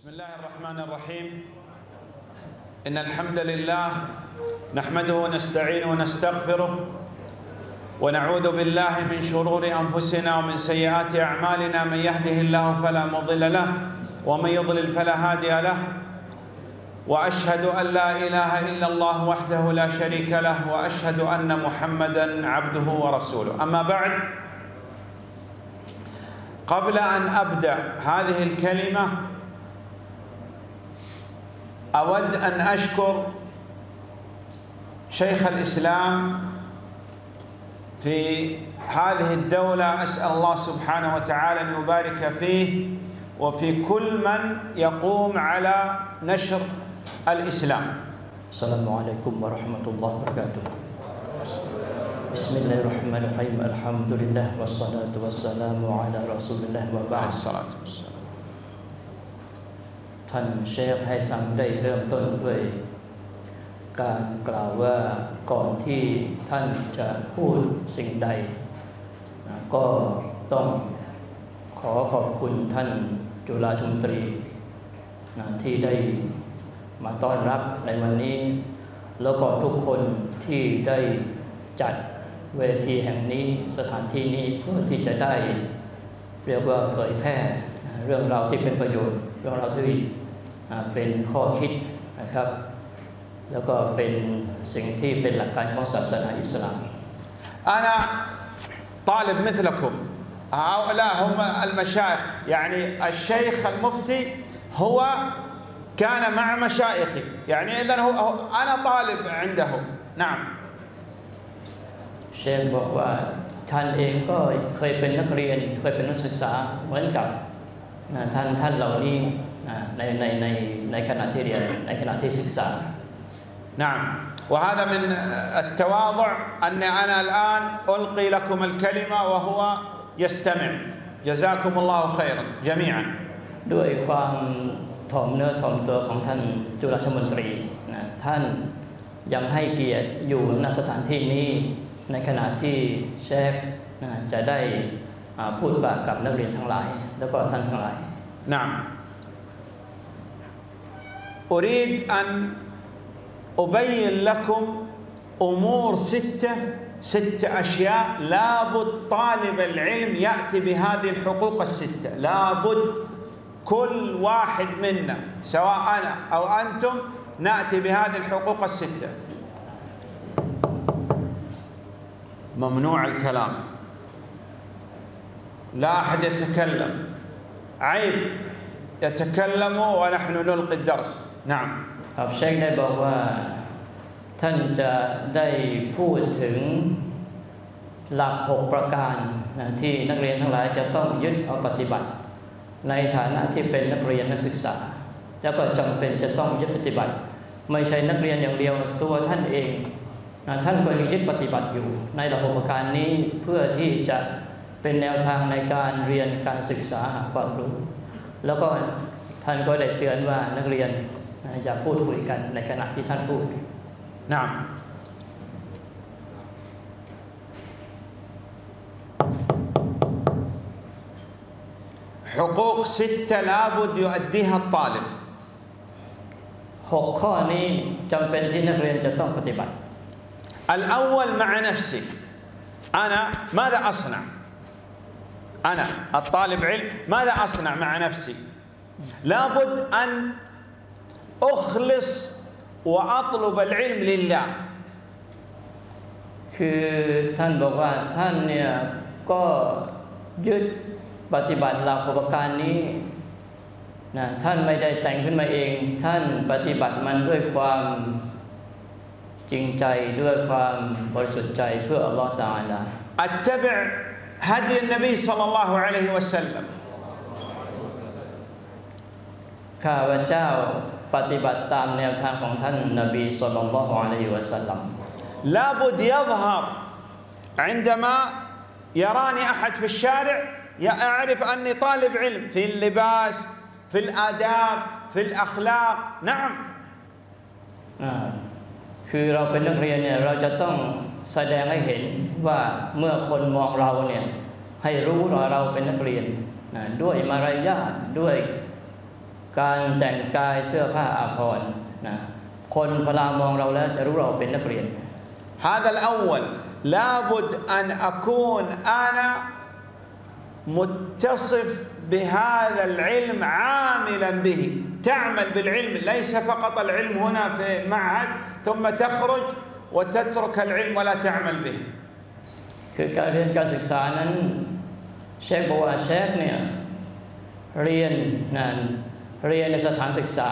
بسم الله الرحمن الرحيم إن الحمد لله نحمده ونستعينه ونستغفره ونعوذ بالله من شرور أنفسنا ومن سيئات أعمالنا من يهده الله فلا مضل له ومن يضلل فلا هادي له وأشهد أن لا إله إلا الله وحده لا شريك له وأشهد أن محمدًا عبده ورسوله أما بعد قبل أن أبدأ هذه الكلمة أود أن أشكر شيخ الإسلام في هذه الدولة أسأل الله سبحانه وتعالى أن يبارك فيه وفي كل من يقوم على نشر الإسلام. السلام عليكم ورحمة الله وبركاته. بسم الله الرحمن الرحيم الحمد لله والصلاة والسلام على رسول الله وبعد الصلاة والسلام. ท่านเชฟไฮซัมได้เริ่มต้นด้วยการกล่าวว่าก่อนที่ท่านจะพูดสิ่งใดก็ต้องขอขอบคุณท่านจุฬาชมตรีที่ได้มาต้อนรับในวันนี้แล้วก็ทุกคนที่ได้จัดเวทีแห่งนี้สถานที่นี้เพื่อที่จะได้เรียกว่าเผยแพร่เรื่องราวที่เป็นประโยชน์เรื่องราวที่เป็นข้อคิดนะครับแล้วก็เป็นสิ่งที่เป็นหลักการของศาสนาอิสลาม أنا طالب مثلكم هؤلاء هم المشايخ يعني الشيخ المفتي هو كان مع مشايخي يعني إذا هو أنا طالب عنده نعم เชฟบอกว่าท่านเองก็เคยเป็นนักเรียนเคยเป็นนักศึกษาเหมือนกับท่านเหล่านี้ในขณะที่เรียนในขณะที่ศึกษา نعم وهذا من التواضع أن أنا الآن ألقي لكم الكلمة وهو يستمع جزاكم الله خيرا جميعا ด้วยความถ่อมเนื้อถ่อมตัวของท่านจุฬาชมตรีท่านยังให้เกียรติอยู่ณสถานที่นี้ในขณะที่เชฟจะได้พูดกับนักเรียนทั้งหลายแล้วก็ท่านทั้งหลาย نعم أريد أن أبين لكم أمور ستة أشياء لابد طالب العلم يأتي بهذه الحقوق الستة لابد كل واحد منا سواء أنا أو أنتم نأتي بهذه الحقوق الستة ممنوع الكلام لا أحد يتكلم عيب يتكلم ونحن نلقي الدرس نعم เชคได้บอกว่าท่านจะได้พูดถึงหลัก6ประการที่นักเรียนทั้งหลายจะต้องยึดเอาปฏิบัติในฐานะที่เป็นนักเรียนนักศึกษาแล้วก็จำเป็นจะต้องยึดปฏิบัติไม่ใช่นักเรียนอย่างเดียวตัวท่านเองท่านควรยึดปฏิบัติอยู่ในหลัก6ประการนี้เพื่อที่จะเป็นแนวทางในการเรียนการศึกษาหาความรู้แล้วก็ท่านก็ได้เตือนว่านักเรียนอย่าพูดคุยกันในขณะที่ท่านพูดนะحقوق ستة لابد يؤديها الطالب 6ข้อนี้จำเป็นที่นักเรียนจะต้องปฏิบัติ الأول مع نفسك أنا ماذا أصنع أنا الطالب علم ماذا أصنع مع نفسي لابد أن أخلص وأطلب العلم لله คือท่านบอกว่าท่านเนี่ยก็ยึดปฏิบัติหลักประการนี้นะท่านไม่ได้แต่งขึ้นมาเองท่านปฏิบัติมันด้วยความจริงใจด้วยความบริสุทธิ์ใจเพื่ออัลลอฮฺตะอาลา أتبع هدي النبي صلى الله عليه وسلم ข้าพเจ้าปฏิบัติตามแนวทางของท่านนบีศ็อลลัลลอฮุอะลัยฮิวะซัลลัม لابد يظهر عندما يراني أحد في الشارع يعرف أني طالب علم في اللباس في الآداب في الأخلاق نعم คือเราเป็นนักเรียนเนี่ยเราจะต้องแสดงให้เห็นว่าเมื่อคนมองเราเนี่ยให้รู้ว่าเราเป็นนักเรียนด้วยมารยาทด้วย การแต่งกายเสื้อผ้าอาภรณ์นะคนพลามองเราแล้วจะรู้เราเป็นนักเรียน هذا الأول لابد أن أكون أنا متصف بهذا العلم عاملا به تعمل بالعلم ليس فقط العلم هنا في معهد ثم تخرج وتترك العلم ولا تعمل به คือการเรียนการศึกษานั้นเชคบอกว่าเชคเนี่ยเรียนนั่นเรียนในสถานศึกษา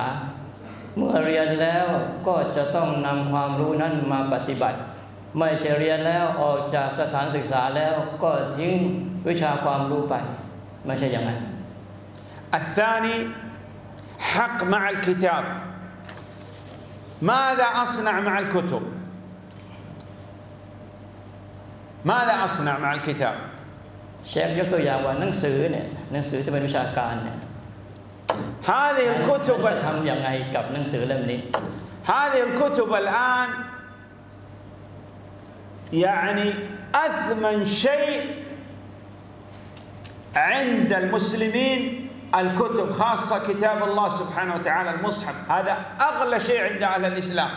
เมื่อเรียนแล้วก็จะต้องนำความรู้นั้นมาปฏิบัติไม่ใช่เรียนแล้วออกจากสถานศึกษาแล้วก็ทิ้งวิชาความรู้ไปไม่ใช่อย่างนั้นอัลซานีฮักมะอัลกิตาบมาซาอัศนะมะอัลกุตุบมาซาอัศนะมะอัลกิตาบเชฟยกตัวอย่างว่าหนังสือเนี่ยหนังสือจะเป็นวิชาการเนี่ย هذه الكتب ทำยังไงกับหนังสือเล่มนี้ هذه الكتب الآن يعني أثمن شيء عند المسلمين الكتب خاصة كتاب الله سبحانه وتعالى المصحف هذا أغلى شيء عند أهل الإسلام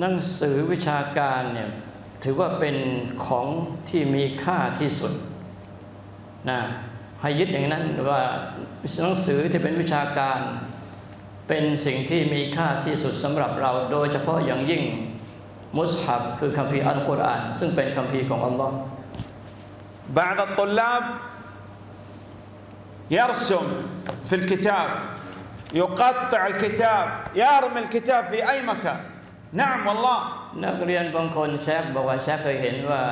หนังสือวิชาการเนี่ยถือว่าเป็นของที่มีค่าที่สุดนะให้ยึดอย่างนั้นว่าหนังสือที่เป็นวิชาการเป็นสิ่งที่มีค่าที่สุดสำหรับเราโดยเฉพาะอย่างยิ่งมุสฮัฟคือคัมภีร์อัลกุรอานซึ่งเป็นคัมภีร์ของอัลลอฮ์บางตุลาบ يرسم في الكتاب يقطع الكتاب يرمي الكتاب في أي مكان نعم والله นักเรียนบางคนเชฟบอกว่าเชฟเคยเห็นว่า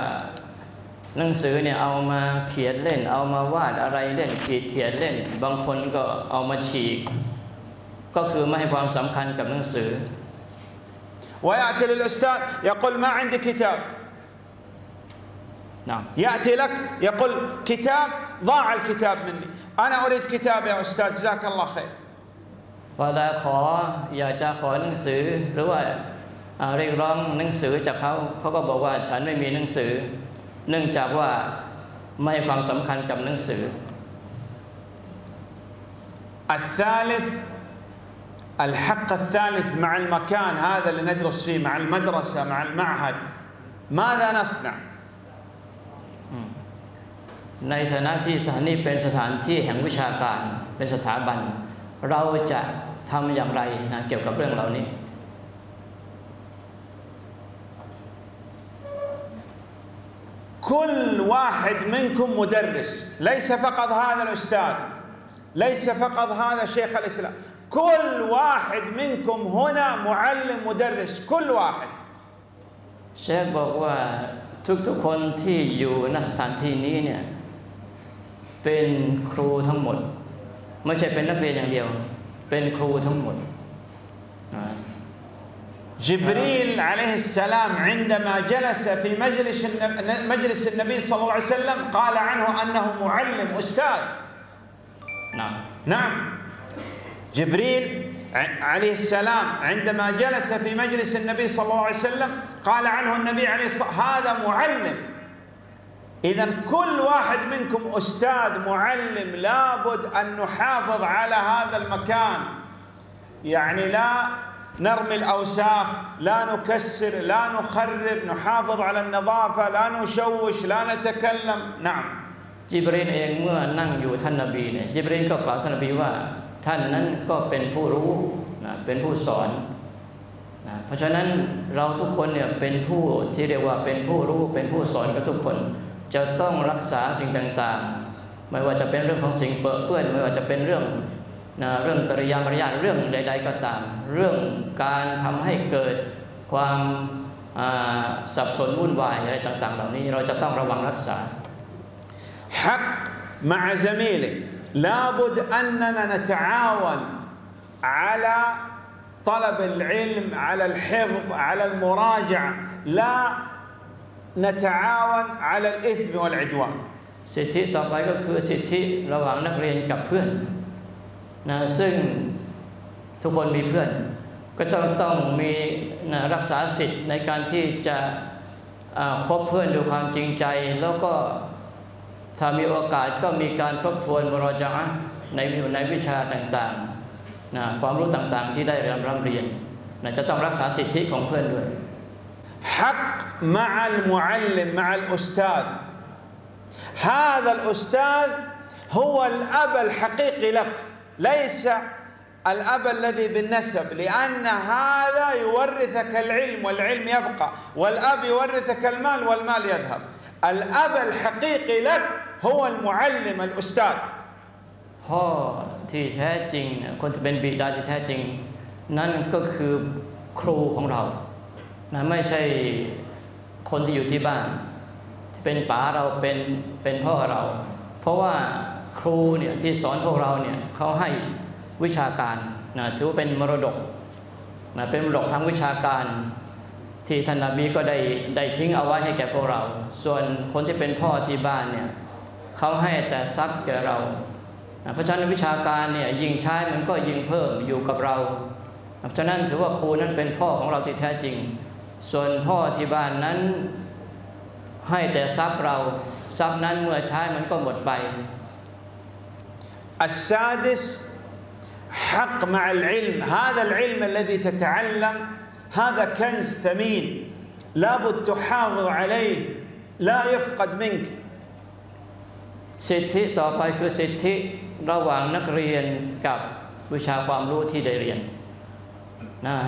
หนังสือเนี่ยเอามาเขียนเล่นเอามาวาดอะไรเล่นขีดเขียนเล่นบางคนก็เอามาฉีกก็คือไม่ให้ความสำคัญกับหนังสือ ويأتي للأستاذ يقول ما عندي كتاب نعم يأتي لك يقول كتاب ضاع الكتاب مني أنا أريد كتاب يا أستاذ جزاك الله خير เวลาขออยากจะขอหนังสือหรือว่าเรียกร้องหนังสือจากเขาเขาก็บอกว่าฉันไม่มีหนังสือเนื่องจากว่าไม่ให้ความสำคัญกับหนังสือ الثالث الحق الثالث مع المكان هذا اللي ندرس فيه مع المدرسة مع المعهد ماذا نصنع ในฐานะที่สถานีเป็นสถานที่แห่งวิชาการเป็นสถาบันเราจะทำอย่างไรนะเกี่ยวกับเรื่องเหล่านี้كل واحد منكم مدرس ليس فقط هذا الأستاذ ليس فقط هذا شيخ الإسلام كل واحد منكم هنا معلم مدرس كل واحد เชฟบอกว่าทุกคนที่อยู่ณสถานที่นี้เนี่ยเป็นครูทั้งหมดไม่ใช่เป็นนักเรียนอย่างเดียวเป็นครูทั้งหมดجبريل عليه السلام عندما جلس في مجلس النبي صلى الله عليه وسلم قال عنه أنه معلم أستاذ نعم جبريل عليه السلام عندما جلس في مجلس النبي صلى الله عليه وسلم قال عنه النبي عليه الصلاة والسلام هذا معلم إذا كل واحد منكم أستاذ معلم لابد أن نحافظ على هذا المكان يعني لا نرمي الأوساخ لا نكسر لا نخرب نحافظ على النظافة لا نشوش لا نتكلم نعم จิบรีนเองเมื่อนั่งอยู่ท่านนบีเนี่ยจิบรีนก็กล่าวท่านนบีว่าท่านนั้นก็เป็นผู้รู้นะเป็นผู้สอนนะเพราะฉะนั้นเราทุกคนเนี่ยเป็นผู้ที่เรียกว่าเป็นผู้รู้เป็นผู้สอนกับทุกคนจะต้องรักษาสิ่งต่างๆไม่ว่าจะเป็นเรื่องของสิ่งเปื้อนไม่ว่าจะเป็นเรื่องนะเรื่องกิริยามารยาทเรื่องใดๆก็ตามเรื่องการทำให้เกิดความสับสนวุ่นวายอะไรต่างๆเหล่านี้เราจะต้องระวังรักษา حق مع زميله لابد أننا نتعاون على طلب العلم على الحفظ على المراجعة لا نتعاون على الإثم والعدوان สิทธิต่อไปก็คือสิทธิระหว่างนักเรียนกับเพื่อนนะซึ่งทุกคนมีเพื่อนก็ต้องมีนะรักษาสิทธิ์ในการที่จะคบเพื่อนด้วยความจริงใจแล้วก็ถ้ามีโอกาสก็มีการทบทวนมะรอญะอะห์ในวิชาต่างๆ ความรู้ต่างๆที่ได้ร่ำเรียนจะต้องรักษาสิทธิของเพื่อนด้วยฮักมะอัลมุอัลลิมมะอัลอุสตาดฮาซาลอุสตาดฮุวัลอับลฮะกีกีลักลัยซะالأب الذي بالنسب لأن هذا يورثك العلم والعلم يبقى والأب يورثك المال والمال يذهب الأب الحقيقي لك هو المعلم الأستاذ พ่อที่แท้จริงคนที่เป็นบิดาที่แท้จริงนั่นก็คือครูของเรานะไม่ใช่คนที่อยู่ที่บ้านที่เป็นป๋าเราเป็นพ่อเราเพราะว่าครูเนี่ยที่สอนพวกเราเนี่ยเขาให้วิชาการถือว่าเป็นมรดกเป็นมรดกทางวิชาการที่ท่านนบีก็ได้ทิ้งเอาไว้ให้แก่พวกเราส่วนคนที่เป็นพ่อที่บ้านเนี่ยเขาให้แต่ทรัพย์แก่เราเพราะฉะนั้นวิชาการเนี่ยยิ่งใช้มันก็ยิ่งเพิ่มอยู่กับเราเพราะฉะนั้นถือว่าครูนั้นเป็นพ่อของเราที่แท้จริงส่วนพ่อที่บ้านนั้นให้แต่ทรัพย์เราทรัพย์นั้นเมื่อใช้มันก็หมดไปอัสซาดิสحق مع العلم هذا العلم الذي تتعلم هذا كنز ثمين لابد تحافظ عليه لا يفقد منك สิทธิต่อไปคือสิทธิระหว่างนักเรียนกับวิชาความรู้ที่ได้เรียน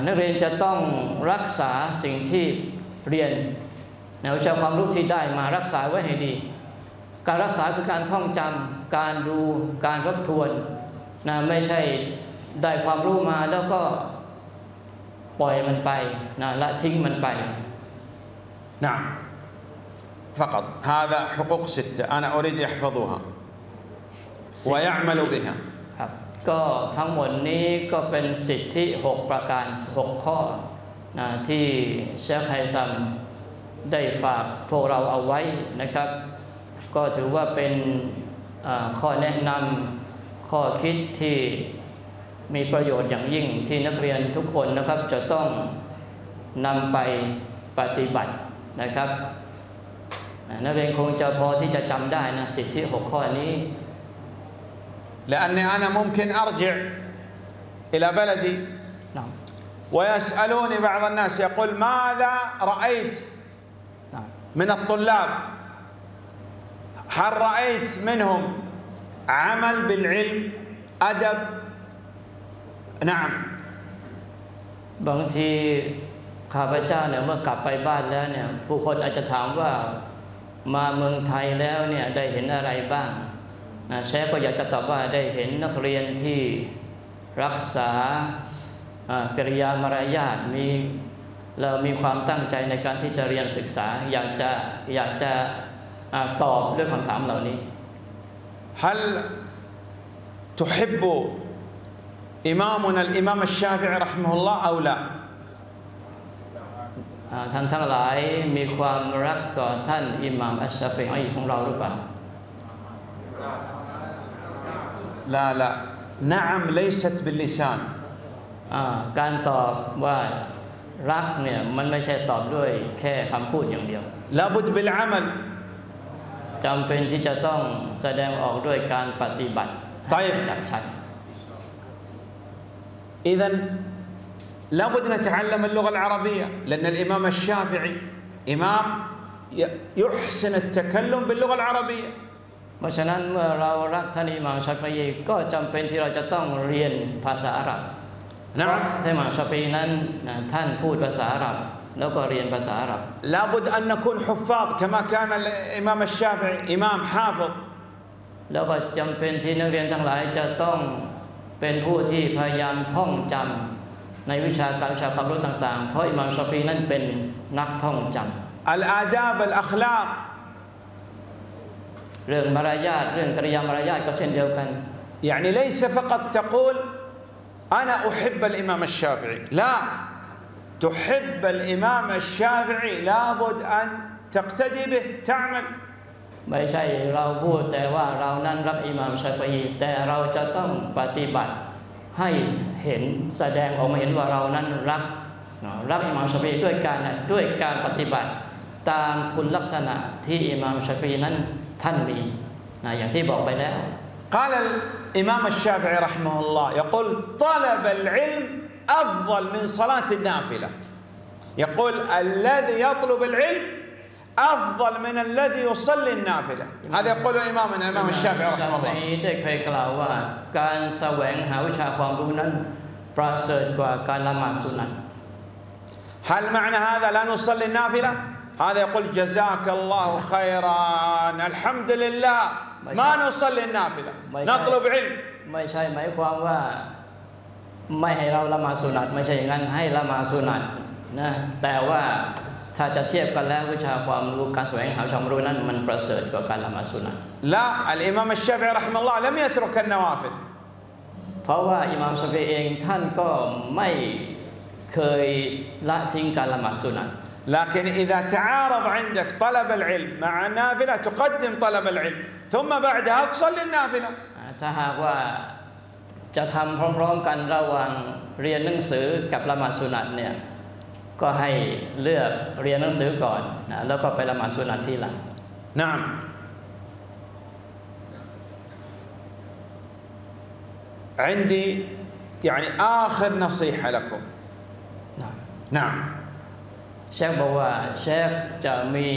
นักเรียนจะต้องรักษาสิ่งที่เรียนในวิชาความรู้ที่ได้มารักษาไว้ให้ดีการรักษาคือการท่องจำการดูการทบทวนไม่ใช่ได้ความรู้มาแล้วก็ปล่อยมันไปละทิ้งมันไปนะفقط هذا حقوق ستة أنا أريد يحفظوها ويعمل بها ก็ทั้งหมดนี้ก็เป็นสิทธิ6ประการ6ข้อที่เชฟไฮซัมได้ฝากพวกเราเอาไว้นะครับก็ถือว่าเป็นข้อแนะนำข้อคิดที่มีประโยชน์อย่างยิ่งที่นักเรียนทุกคนนะครับจะต้องนำไปปฏิบัตินะครับนักเรียนคงจะพอที่จะจำได้นะสิทธิ6ข้อนี้لأني أنا ممكن أرجع إلى بلدي ويسألوني بعض الناس يقول ماذا رأيت من الطلاب هل رأيت منهم عمل بالعلم أدب نعم บางทีข้าพเจ้าเนี่ยเมื่อกลับไปบ้านแล้วเนี่ยผู้คนอาจจะถามว่ามาเมืองไทยแล้วเนี่ยได้เห็นอะไรบ้างเชฟก็อยากจะตอบว่าได้เห็นนักเรียนที่รักษากิริยามารยาทเรามีความตั้งใจในการที่จะเรียนศึกษาอยากจะตอบด้วยคำถามเหล่านี้هل تحب إمامنا الإمام الشافعي رحمه الله أو لا؟ ท่านทั้งหลายมีความรักต่อท่านอิหม่ามอัชชาฟิอีของเราหรือเปล่า لا لا نعم ليست باللسان การตอบว่ารักเนี่ยมันไม่ใช่ตอบด้วยแค่คำพูดอย่างเดียว لابد بالعملจำเป็นที่จะต้องแสดงออกด้วยการปฏิบัติจากชัด إذا لابد نتعلم اللغة العربية لأن الإمام الشافعي إمام يحسن التكلم باللغة العربية เพราะฉะนั้นเมื่อเรารักท่านอิหม่ามชาฟิอีก็จำเป็นที่เราจะต้องเรียนภาษาอาหรับนะครับท่านอิหม่ามชาฟิอีนั้นท่านพูดภาษาอาหรับแล้วก็เรียนภาษาอาหรับ لابد أن نكون حفاظ كما كان الإمام الشافعي إمام حافظ แล้วก็จำเป็นที่นักเรียนทั้งหลายจะต้องเป็นผู้ที่พยายามท่องจำในวิชาการวิชาความรู้ต่างๆเพราะอิหม่ามชาฟิอีนั้นเป็นนักท่องจำ الآداب الأخلاق เรื่องมารยาทเรื่องกิริยามารยาทก็เช่นเดียวกัน يعني ليس فقط تقول أنا أحب الإمام الشافعي لا تحب الإمام الشافعي لابد أن تقتدي به تعمل ไม่ใช่เราพูดแต่ว่าเรานั้นรักอิหม่ามชาฟิอีแต่เราจะต้องปฏิบัติให้เห็นแสดงออกมาเห็นว่าเรานั้นรักอิหม่ามชาฟิอีด้วยการปฏิบัติตามคุณลักษณะที่อิหม่ามชาฟิอีนั้นท่านมีอย่างที่บอกไปแล้ว إمام الشافعي رحمه الله يقول طلب العلم أفضل من صلاة النافلة. يقول الذي يطلب العلم أفضل من الذي يصلي النافلة. هذا يقول إمامنا إمام الشافعي رحمه الله. هل معنى هذا لا نصلي النافلة؟ هذا يقول جزاك الله خيرا الحمد لله ما نصلي النافلة نطلب علم. ไม่ใช่หมายความว่าไม่ให้เราละหมาดสุนัตไม่ใช่อย่างนั้นให้ละหมาดสุนัตนะแต่ว่าถ้าจะเทียบกันแล้ววิชาความรู้การแสวงหาความรู้นั้นมันประเสริฐกว่าการละหมาดสุนัต لا الإمام الشافعي رحمه الله لم يترك النوافل เพราะว่าอิหม่ามชาฟิอีเองท่านก็ไม่เคยละทิ้งการละหมาดสุนัต لكن إذا تعارض عندك طلب العلم مع النافلة تقدم طلب العلم ثم بعدها تصلي النافلة. ถ้าหากว่าจะทำพร้อมๆกันระหว่างเรียนหนังสือกับละหมาดสุนัตเนี่ย ก็ให้เลือกเรียนหนังสือก่อนแล้วก็ไปละหมาดสุนัตที่หลัง نعم. عندي يعني آخر نصيحة لكم. نعم. نعم. เชฟบอกว่าเชฟจะมี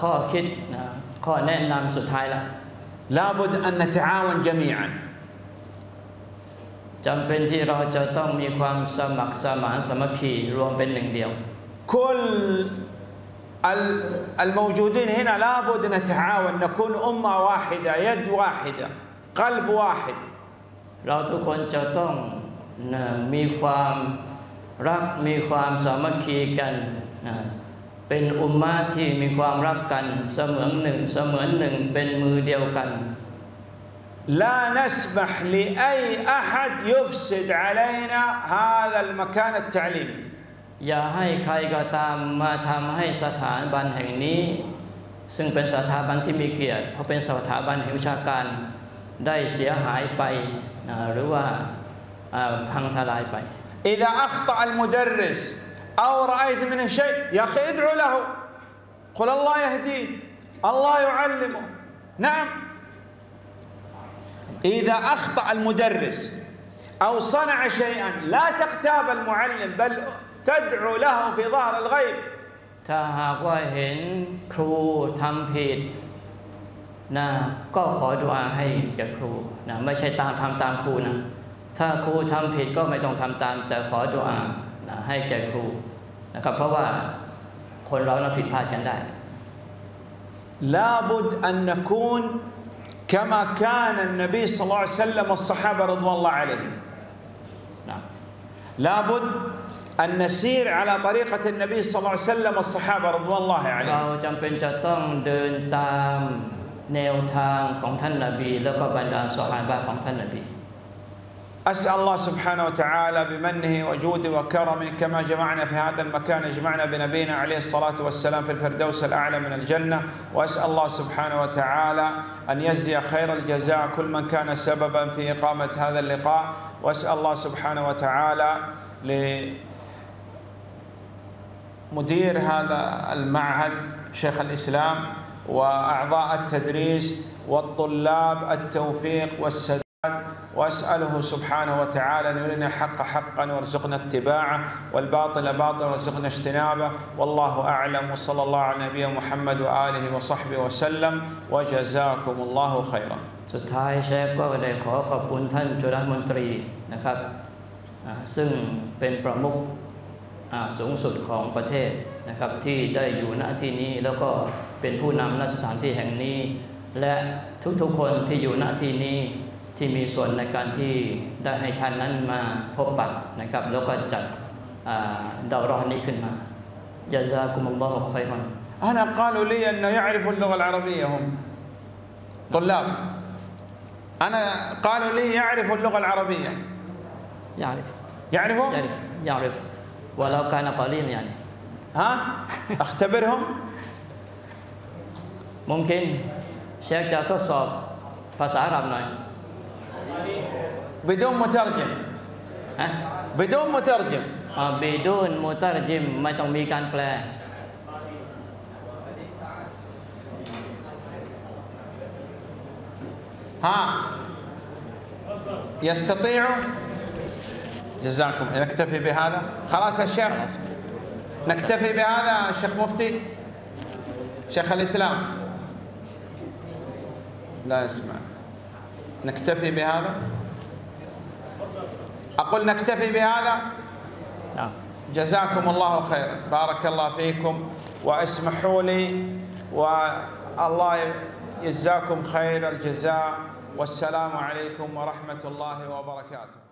ข้อคิดข้อแนะนำสุดท้ายแล้ว لابد أن نتعاون جميعا จำเป็นที่เราจะต้องมีความสมัครสมานสามัคคีรวมเป็นหนึ่งเดียว كل الموجودين هنا لابد نتعاون نكون أمة واحدة يد واحدة قلب واحد เราทุกคนจะต้องมีความ รักมีความสามัคคีกันเป็นอุมมะที่มีความรักกันเสมือนหนึ่งเป็นมือเดียวกัน لا نسمح لأي أحد يفسد علينا هذا المكان التعليمي อย่าให้ใครก็ตามมาทำให้สถาบันแห่งนี้ซึ่งเป็นสถาบันที่มีเกียรติเพราะเป็นสถาบันแห่งวิชาการได้เสียหายไปหรือว่าพังทลายไป إذا أخطأ المدرس أو رأيت منه شيء يا أخي ادعو له قل الله يهديه الله يعلمه نعم إذا أخطأ المدرس أو صنع شيئا لا تغتاب المعلم بل تدعو له في ظهر الغيب ถ้าหากว่าเห็นครูทำผิดนะก็ขอดุอาให้แก่ครูนะไม่ใช่ตามทำตามครูนะ ถ้าครูทำผิดก็ไม่ต้องทำตามแต่ขอดุอาให้แก่ครูนะครับเพราะว่าคนเราผิดพลาดกันได้ لابد أن نكون كما كان النبي صلى الله عليه وسلم والصحابة رضوان الله عليهم لابد أن نسير على طريقة النبي صلى الله عليه وسلم والصحابة رضوان الله عليهم เราจำเป็นจะต้องเดินตามแนวทางของท่านนบีแล้วก็บรรดาซอฮาบะห์ของท่านนบี أسأل الله سبحانه وتعالى بمنه وجوده وكرمه كما جمعنا في هذا المكان اجمعنا بنبينا عليه الصلاة والسلام في الفردوس الأعلى من الجنة وأسأل الله سبحانه وتعالى أن يجزي خير الجزاء كل من كان سببا في إقامة هذا اللقاء وأسأل الله سبحانه وتعالى لمدير هذا المعهد شيخ الإسلام وأعضاء التدريس والطلاب التوفيق والسداد وأسأله سبحانه وتعالى أن يرينا الحق حقا وارزقنا اتباعه والباطل باطلا وارزقنا اجتنابه والله أعلم وصلى الله على نبينا محمد وآله وصحبه وسلم وجزاكم الله خيرا สุดท้ายเชฟก็เลยขอขอบคุณท่านจุฬาลงกรณ์มนตรีนะครับซึ่งเป็นประมุขสูงสุดของประเทศนะครับที่ได้อยู่ณที่นี้แล้วก็เป็นผู้นำณสถานที่แห่งนี้และทุกๆคนที่อยู่ณที่นี้ ที่มีส่วนในการที่ได้ให้ท่านนั้นมาพบปะนะครับแล้วก็จัดดาวร้อนนี้ขึ้นมา جزاكم الله خيرا أنا قالوا لي أنه يعرف اللغة العربية هم طلاب أنا قالوا لي يعرف اللغة العربية يعرفوا يعرف ولو كان قليلا يعني ها أختبرهم ممكن شيخ جاتصاب فسأربنا بدون مترجم بدون مترجم بدون مترجم ไม่ต้องมีการแปล ها يستطيع. جزاكم. نكتفي بهذا خلاص يا شيخ، نكتفي بهذا شيخ مفتي. شيخ الإسلام لا يسمع، نكتفي بهذا. أقول نكتفي بهذا. جزاكم الله خيرا، بارك الله فيكم، واسمحوا لي، والله يجزاكم خير الجزاء، والسلام عليكم ورحمة الله وبركاته.